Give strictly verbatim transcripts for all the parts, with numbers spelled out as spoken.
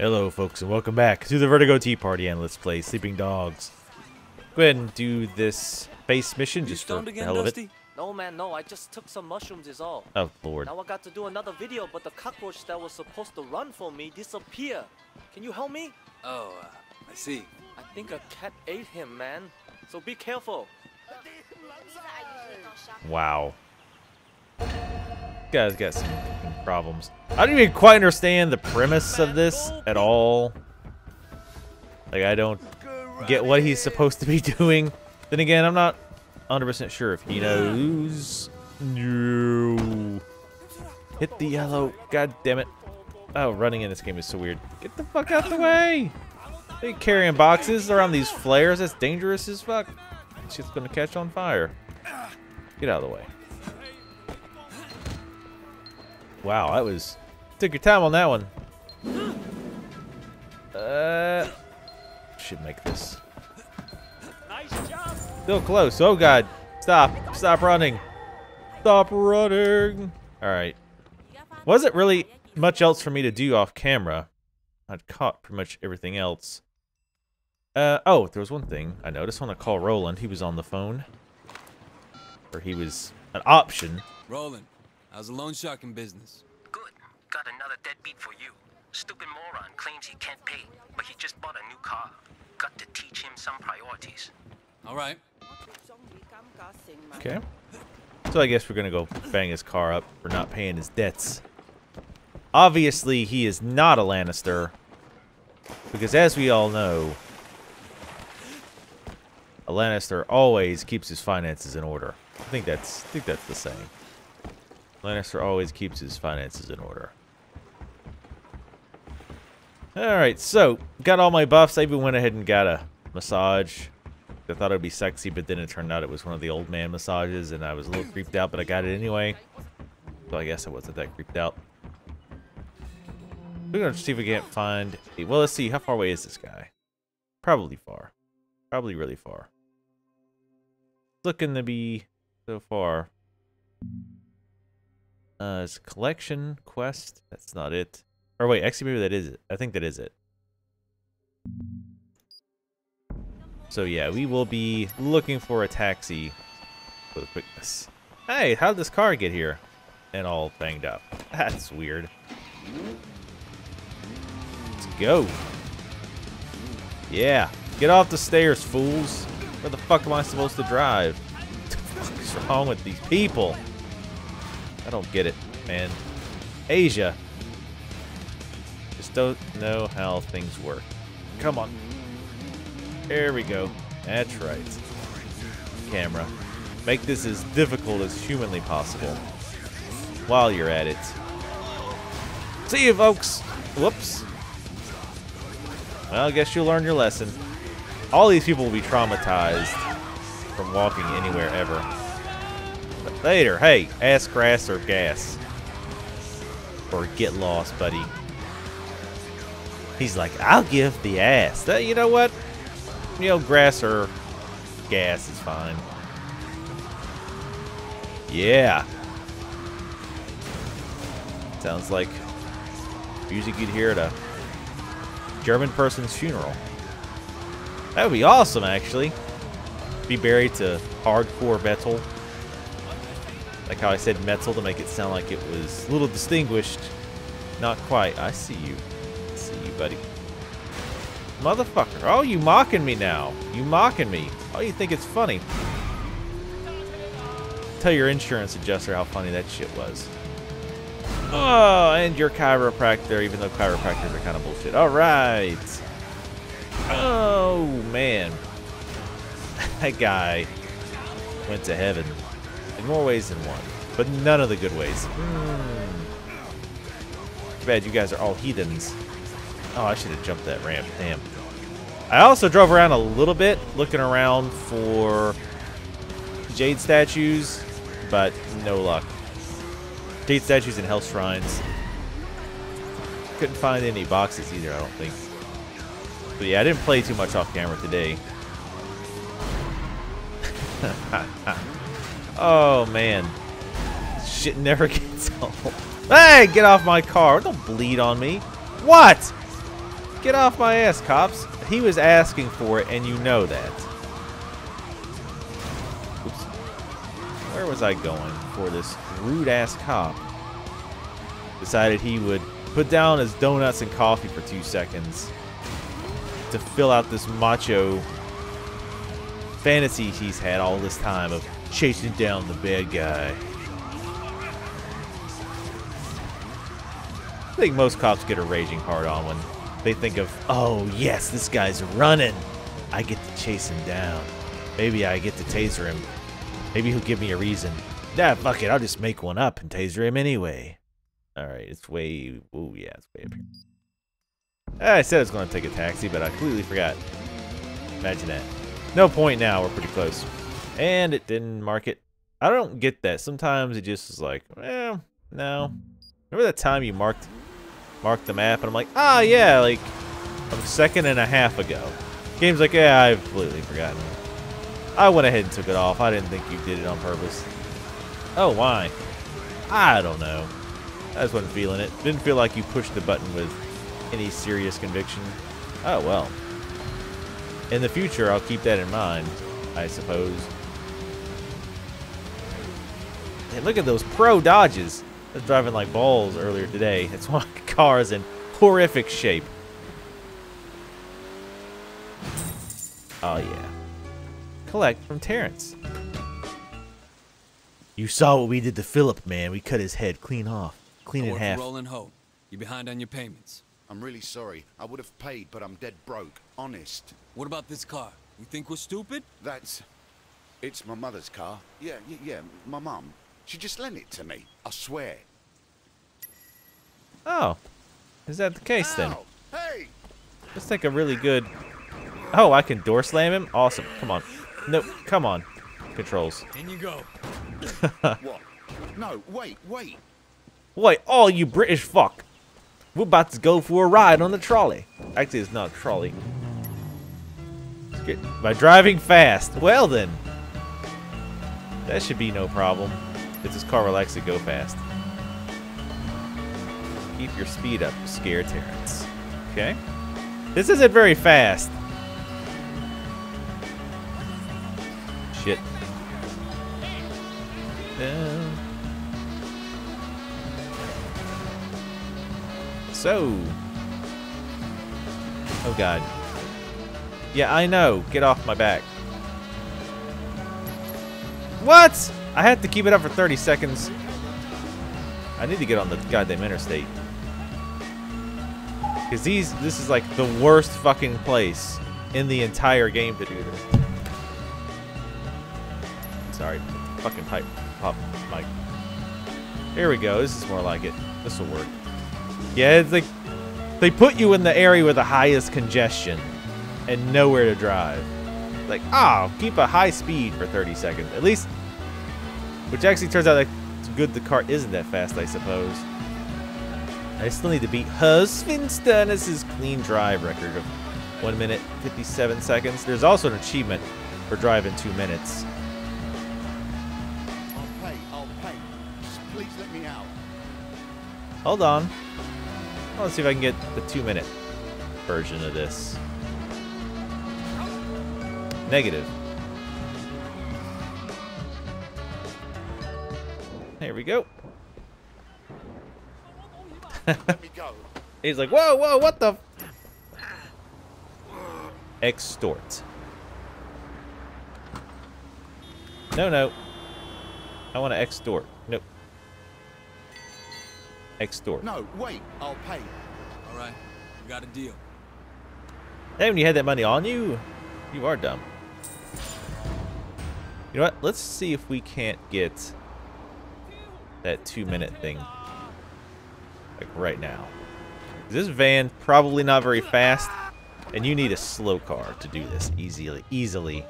Hello folks and welcome back to the Vertigo Tea Party and let's play Sleeping Dogs. Go ahead and do this base mission just for the hell of it. No man, no, I just took some mushrooms is all. Oh lord. Now I got to do another video but the cockroach that was supposed to run for me disappeared. Can you help me? Oh, uh, I see. I think a cat ate him, man. So be careful. Wow. Guys got some problems. I don't even quite understand the premise of this at all. Like, I don't get what he's supposed to be doing. Then again, I'm not one hundred percent sure if he knows. No. Hit the yellow. God damn it. Oh, running in this game is so weird. Get the fuck out the way. They're carrying boxes around these flares. That's dangerous as fuck. This shit's gonna catch on fire. Get out of the way. Wow, that was... Took your time on that one. Uh... Should make this. Nice job. Still close. Oh, God. Stop. Stop running. Stop running. Alright. Wasn't really much else for me to do off camera. I'd caught pretty much everything else. Uh, oh, there was one thing I noticed. I want to call Roland. He was on the phone. Or he was an option. Roland. How's the loan sharking business? Good. Got another deadbeat for you. Stupid moron claims he can't pay, but he just bought a new car. Got to teach him some priorities. All right. Okay. So I guess we're going to go bang his car up for not paying his debts. Obviously, he is not a Lannister. Because as we all know, a Lannister always keeps his finances in order. I think that's, I think that's the saying. Lannister always keeps his finances in order. Alright, so, got all my buffs. I even went ahead and got a massage. I thought it would be sexy, but then it turned out it was one of the old man massages, and I was a little creeped out, but I got it anyway. So I guess I wasn't that creeped out. We're going to see if we can't find... Well, let's see. How far away is this guy? Probably far. Probably really far. Looking to be so far... Uh, it's collection quest. That's not it. Or wait, actually, maybe that is it. I think that is it. So yeah, we will be looking for a taxi with quickness. Hey, how'd this car get here? And all banged up. That's weird. Let's go. Yeah, get off the stairs, fools. Where the fuck am I supposed to drive? What the fuck is wrong with these people? I don't get it, man. Asia. Just don't know how things work. Come on. There we go. That's right. Camera. Make this as difficult as humanly possible. While you're at it. See you, folks. Whoops. Well, I guess you'll learn your lesson. All these people will be traumatized from walking anywhere ever. But later, hey, ass grass or gas. Or get lost, buddy. He's like, I'll give the ass. That, you know what? You know, grass or gas is fine. Yeah. Sounds like music you'd hear at a German person's funeral. That would be awesome, actually. Be buried to hardcore metal. Like how I said metal to make it sound like it was a little distinguished. Not quite. I see you. I see you, buddy. Motherfucker. Oh, you mocking me now. You mocking me. Oh, you think it's funny. Tell your insurance adjuster how funny that shit was. Oh, and your chiropractor, even though chiropractors are kind of bullshit. Alright. Oh, man. That guy went to heaven. In more ways than one, but none of the good ways. Mm. Too bad you guys are all heathens. Oh, I should have jumped that ramp. Damn. I also drove around a little bit, looking around for Jade statues, but no luck. Jade statues and hell shrines. Couldn't find any boxes either, I don't think. But yeah, I didn't play too much off camera today. Oh, man. Shit never gets old. Hey, get off my car. Don't bleed on me. What? Get off my ass, cops. He was asking for it, and you know that. Oops. Where was I going before this rude-ass cop decided he would put down his donuts and coffee for two seconds to fill out this macho fantasy he's had all this time of chasing down the bad guy? I think most cops get a raging hard on when they think of, oh yes, this guy's running. I get to chase him down. Maybe I get to taser him. Maybe he'll give me a reason. Nah, fuck it, I'll just make one up and taser him anyway. Alright, it's way, oh yeah, it's way up here. I said I was going to take a taxi, but I completely forgot. Imagine that. No point now, we're pretty close. And it didn't mark it. I don't get that. Sometimes it just is like, well, no. Remember that time you marked Mark the map, and I'm like, ah, yeah, like a second and a half ago. Game's like, yeah, I've completely forgotten. I went ahead and took it off. I didn't think you did it on purpose. Oh, why? I don't know. I just wasn't feeling it. Didn't feel like you pushed the button with any serious conviction. Oh, well. In the future, I'll keep that in mind, I suppose. Hey, look at those pro dodges. I was driving like balls earlier today. That's why my car is in horrific shape. Oh, yeah. Collect from Terrence. You saw what we did to Philip, man. We cut his head clean off. Clean in half. Rolling Hope. You're behind on your payments. I'm really sorry. I would have paid, but I'm dead broke. Honest. What about this car? You think we're stupid? That's... It's my mother's car. Yeah, yeah, yeah. My mom. She just lent it to me, I swear. Oh, is that the case then? Ow, hey. Let's take a really good... Oh, I can door slam him? Awesome, come on. No, come on. Controls. In you go. What? No, wait, wait. Wait, all you British fuck. We're about to go for a ride on the trolley. Actually, it's not a trolley. Let's get... By driving fast. Well then. That should be no problem. If this car relaxed to go fast. Keep your speed up, scare Terrence. Okay. This isn't very fast. Shit. Uh. So. Oh god. Yeah, I know. Get off my back. What? I had to keep it up for thirty seconds. I need to get on the goddamn interstate. Because these, this is like the worst fucking place in the entire game to do this. Sorry, fucking pipe pop mic. Here we go, this is more like it. This will work. Yeah, it's like they put you in the area with the highest congestion and nowhere to drive. Like, ah, oh, keep a high speed for thirty seconds. At least... Which actually turns out that it's good the car isn't that fast, I suppose. I still need to beat Husvinsternis' clean drive record of one minute, fifty-seven seconds. There's also an achievement for driving two minutes. I'll pay, I'll pay. Just please let me out. Hold on. Let's see if I can get the two minute version of this. Negative. Here we go. Let me go. He's like, whoa, whoa, what the? Extort. No, no. I want to extort. Nope. Extort. No, wait. I'll pay. All right. You got a deal. Damn, you had that money on you? You are dumb. You know what? Let's see if we can't get... that two-minute thing, like right now. This van probably not very fast, and you need a slow car to do this easily. Easily.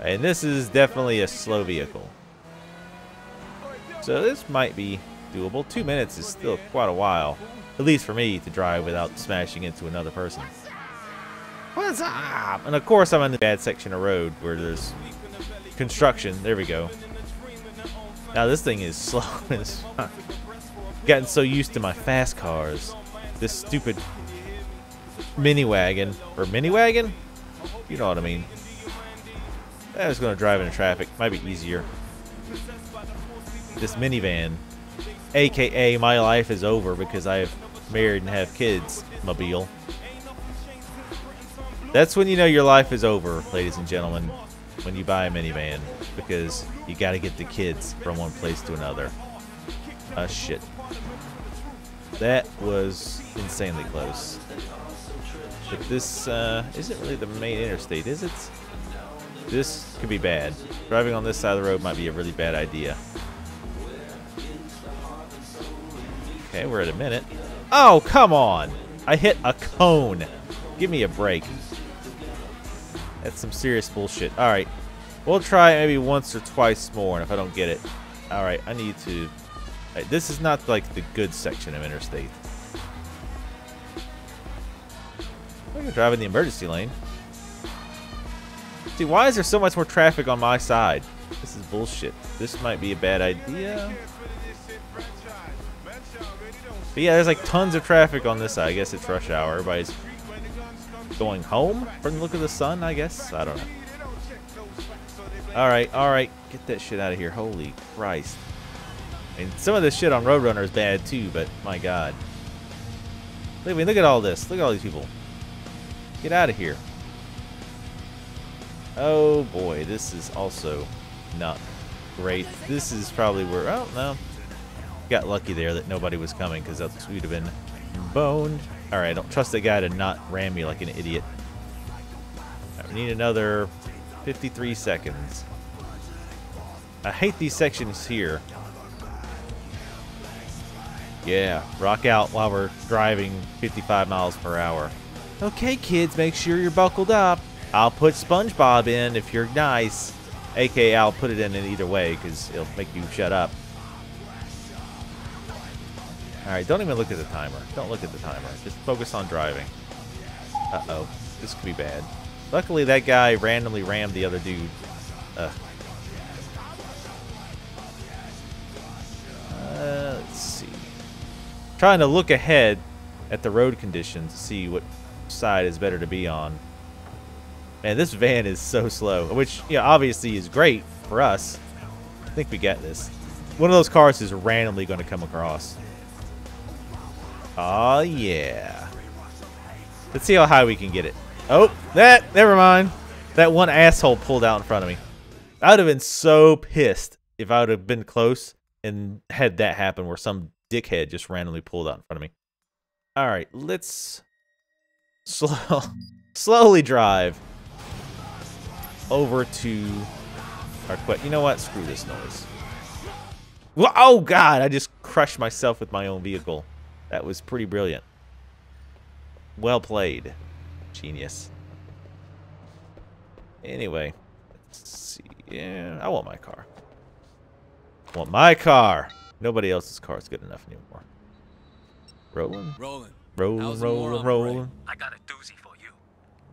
And this is definitely a slow vehicle, so this might be doable. Two minutes is still quite a while, at least for me, to drive without smashing into another person. What's up? And of course, I'm in the bad section of road where there's. Construction, there we go. Now this thing is slow as fuck. gotten so used to my fast cars. This stupid mini wagon, or mini wagon? You know what I mean. I'm just gonna drive into traffic. Might be easier. This minivan, aka my life is over because I have married and have kids, mobile. That's when you know your life is over, ladies and gentlemen, when you buy a minivan, because you gotta get the kids from one place to another. Uh, shit. That was insanely close. But this uh, isn't really the main interstate, is it? This could be bad. Driving on this side of the road might be a really bad idea. Okay, we're at a minute. Oh, come on! I hit a cone! Give me a break. That's some serious bullshit. Alright, we'll try maybe once or twice more, and if I don't get it... Alright, I need to... Right, this is not, like, the good section of interstate. I'm gonna drive in the emergency lane. See, why is there so much more traffic on my side? This is bullshit. This might be a bad idea. But yeah, there's, like, tons of traffic on this side. I guess it's rush hour. Everybody's going home from the look of the sun, I guess? I don't know. Alright, alright. Get that shit out of here. Holy Christ. I mean, some of this shit on Roadrunner is bad too, but my god. Look, I mean, look at all this. Look at all these people. Get out of here. Oh boy, this is also not great. This is probably where... Oh, no. Got lucky there that nobody was coming, because that would have been boned. Alright, I don't trust that guy to not ram me like an idiot. Right, we need another fifty-three seconds. I hate these sections here. Yeah, rock out while we're driving fifty-five miles per hour. Okay, kids, make sure you're buckled up. I'll put SpongeBob in if you're nice. A K A I'll put it in in either way, because it'll make you shut up. Alright, don't even look at the timer. Don't look at the timer. Just focus on driving. Uh-oh. This could be bad. Luckily, that guy randomly rammed the other dude. Ugh. Uh, let's see. Trying to look ahead at the road conditions to see what side is better to be on. Man, this van is so slow, which, yeah, obviously is great for us. I think we get this. One of those cars is randomly going to come across. Oh yeah. Let's see how high we can get it. Oh, that, never mind. That one asshole pulled out in front of me. I would have been so pissed if I would have been close and had that happen where some dickhead just randomly pulled out in front of me. All right, let's slow, slowly drive over to our quest. You know what? Screw this noise. Well, oh God, I just crushed myself with my own vehicle. That was pretty brilliant. Well played. Genius. Anyway, let's see. Yeah, I want my car. I want my car. Nobody else's car is good enough anymore. Rolling? Rolling. Rolling, rolling, rolling. I got a doozy for you.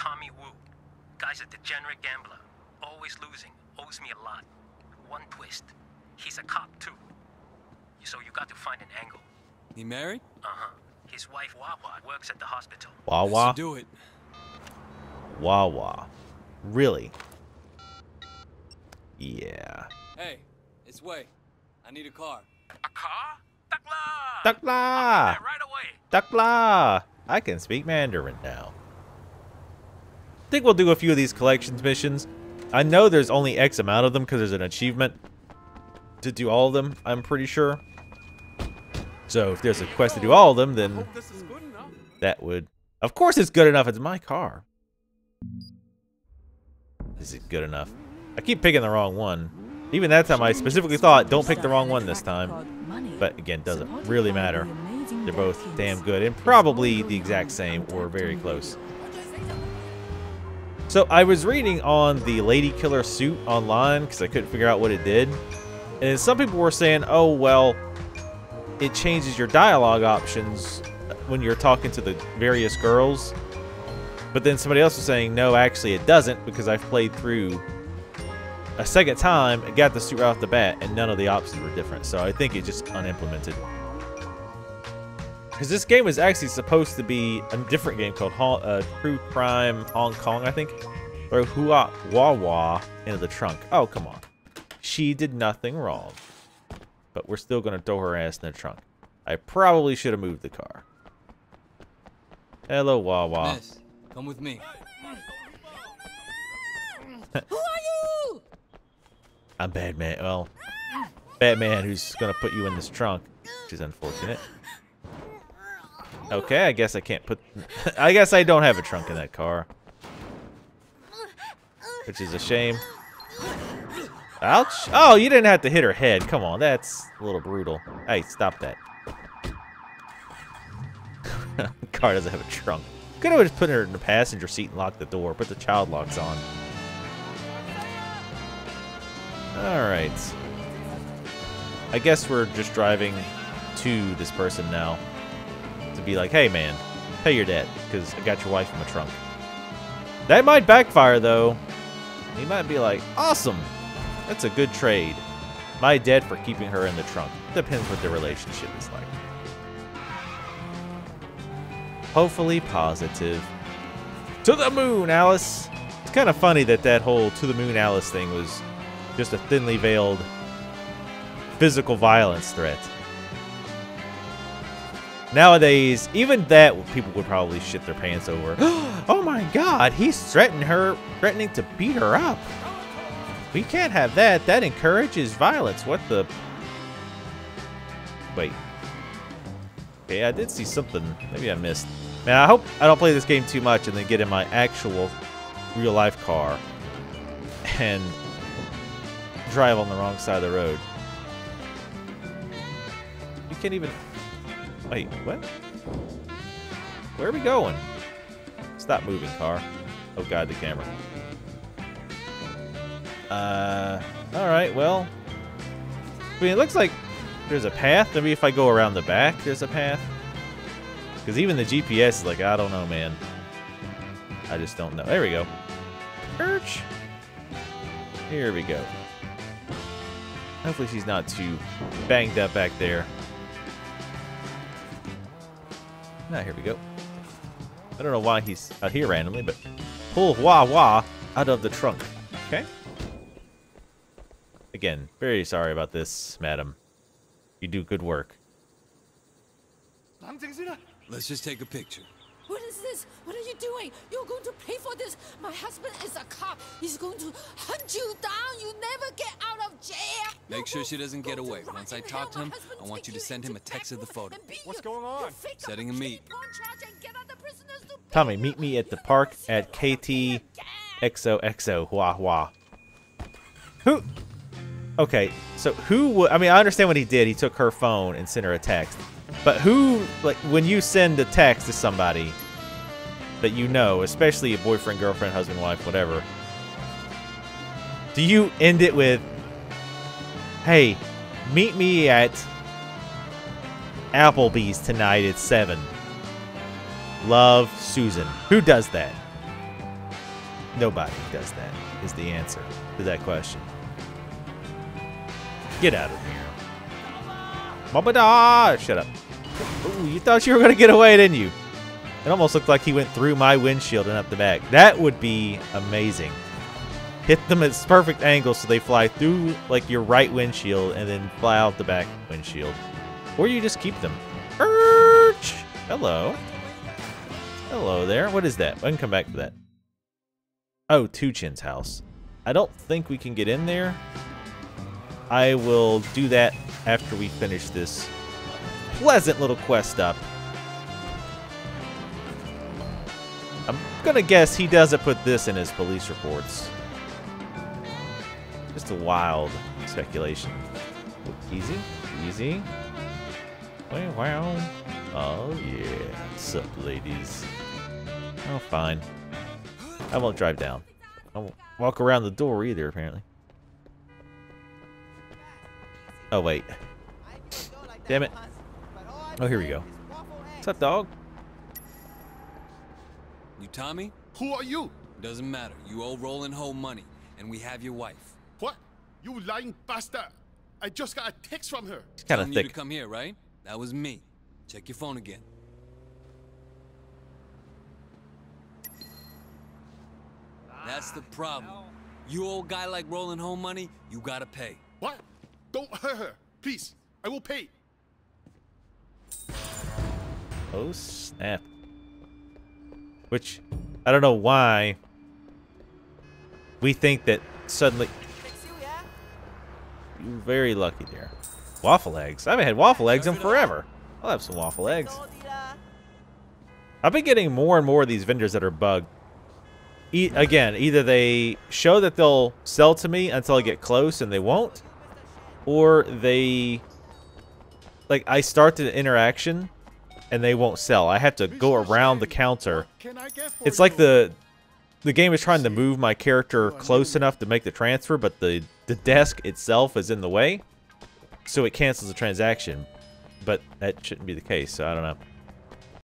Tommy Wu. Guy's a degenerate gambler. Always losing. Owes me a lot. One twist. He's a cop, too. So you got to find an angle. He married? Uh-huh. His wife, Wah Wah, works at the hospital. Wah Wah? Let's do it. Wah Wah. Really? Yeah. Hey, it's Wei. I need a car. A car? Dak la! Dak la! Right away. Dak la! I can speak Mandarin now. I think we'll do a few of these collections missions. I know there's only X amount of them because there's an achievement to do all of them, I'm pretty sure. So if there's a quest to do all of them, then that would... Of course it's good enough. It's my car. Is it good enough? I keep picking the wrong one. Even that time I specifically thought, don't pick the wrong one this time. But again, doesn't really matter. They're both damn good and probably the exact same or very close. So I was reading on the Lady Killer suit online because I couldn't figure out what it did. And some people were saying, oh, well... it changes your dialogue options when you're talking to the various girls. But then somebody else was saying, no, actually it doesn't, because I've played through a second time and got the suit right off the bat and none of the options were different. So I think it's just unimplemented. Because this game was actually supposed to be a different game called Hon uh, True Crime Hong Kong, I think. Throw Hua Wah Wah into the trunk. Oh, come on. She did nothing wrong. But we're still going to throw her ass in the trunk. I probably should have moved the car. Hello, Wah Wah. Miss, come with me. Who are you? I'm Batman. Well, Batman, who's going to put you in this trunk, which is unfortunate. Okay, I guess I can't put... I guess I don't have a trunk in that car. Which is a shame. Ouch. Oh, you didn't have to hit her head. Come on, that's a little brutal. Hey, stop that. Car doesn't have a trunk. Could have just put her in the passenger seat and locked the door. Put the child locks on. Alright. I guess we're just driving to this person now. To be like, hey man, pay your debt, because I got your wife in my trunk. That might backfire though. He might be like, awesome! That's a good trade. My debt for keeping her in the trunk. Depends what the relationship is like. Hopefully positive. To the moon, Alice! It's kind of funny that that whole to the moon, Alice thing was just a thinly veiled physical violence threat. Nowadays, even that people would probably shit their pants over. Oh my God, he's threatening her, threatening to beat her up. We can't have that. That encourages violence. What the? Wait. Okay, I did see something. Maybe I missed. Man, I hope I don't play this game too much and then get in my actual real life car and drive on the wrong side of the road. You can't even. Wait, what? Where are we going? Stop moving, car. Oh God, the camera. Uh, all right, well. I mean, it looks like there's a path. Maybe if I go around the back, there's a path. Because even the G P S is like, I don't know, man. I just don't know. There we go. Church. Here we go. Hopefully she's not too banged up back there. Now, here we go. I don't know why he's out here randomly, but pull Wah Wah out of the trunk. Okay? Again, very sorry about this, madam. You do good work. Let's just take a picture. What is this? What are you doing? You're going to pay for this. My husband is a cop. He's going to hunt you down. You never get out of jail. Make sure she doesn't get away. Once I talk to him, I want you to send him a text of the photo. What's going on? Setting a meet. Tommy, meet me at the park at K T X O X O. Wah Wah. Who? Okay, so who... I mean, I understand what he did. He took her phone and sent her a text. But who, like, when you send a text to somebody that you know, especially a boyfriend, girlfriend, husband, wife, whatever, do you end it with, hey, meet me at Applebee's tonight at seven? Love, Susan. Who does that? Nobody does that, is the answer to that question. Get out of here. Mama da! Shut up. Ooh, you thought you were going to get away, didn't you? It almost looked like he went through my windshield and up the back. That would be amazing. Hit them at perfect angle so they fly through, like, your right windshield and then fly out the back windshield. Or you just keep them. Urch! Hello. Hello there. What is that? I can come back to that. Oh, Tuchin's house. I don't think we can get in there. I will do that after we finish this pleasant little quest up. I'm gonna guess he doesn't put this in his police reports. Just a wild speculation. Easy, easy. Wow, wow. Oh yeah. What's up, ladies? Oh, fine. I won't drive down. I won't walk around the door either, apparently. Oh, wait. Damn it. Oh, here we go. What's up, dog? You Tommy? Who are you? Doesn't matter. You owe Roland Ho money, and we have your wife. What? You lying bastard. I just got a text from her. She's kind of thick. You to come here, right? That was me. Check your phone again. That's the problem. You old guy like rolling home money, you gotta pay. What? Don't hurt her. Please, I will pay. Oh, snap. Which, I don't know why we think that suddenly... You're very lucky there. Waffle eggs. I haven't had waffle eggs in forever. I'll have some waffle eggs. I've been getting more and more of these vendors that are bugged. E again, either they show that they'll sell to me until I get close and they won't, or they, like, I start the interaction and they won't sell. I have to go around the counter. It's like the the game is trying to move my character close enough to make the transfer, but the, the desk itself is in the way, so it cancels the transaction. But that shouldn't be the case, so I don't know.